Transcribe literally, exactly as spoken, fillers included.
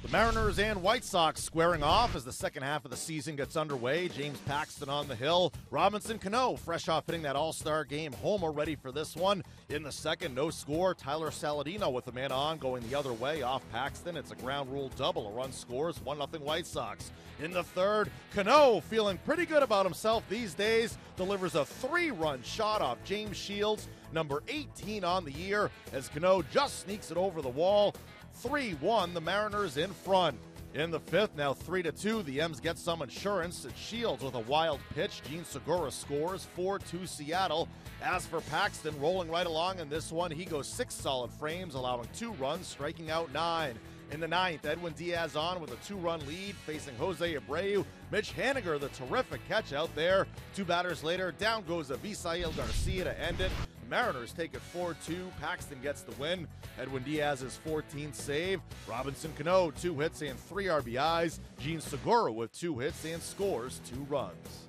The Mariners and White Sox squaring off as the second half of the season gets underway. James Paxton on the hill. Robinson Cano fresh off hitting that all-star game homer, ready for this one. In the second, no score. Tyler Saladino with a man on, going the other way off Paxton. It's a ground rule double. A run scores, one nothing White Sox. In the third, Cano feeling pretty good about himself these days. Delivers a three-run shot off James Shields, number eighteen on the year, as Cano just sneaks it over the wall. three one, the Mariners in front. In the fifth, now three to two, the M's get some insurance. It's Shields with a wild pitch. Jean Segura scores, four two Seattle. As for Paxton, rolling right along in this one, he goes six solid frames, allowing two runs, striking out nine. In the ninth, Edwin Diaz on with a two-run lead, facing Jose Abreu. Mitch Haniger, the terrific catch out there. Two batters later, down goes Avisail Garcia to end it. Mariners take it four two. Paxton gets the win. Edwin Diaz's fourteenth save. Robinson Cano, two hits and three R B Is. Jean Segura with two hits and scores two runs.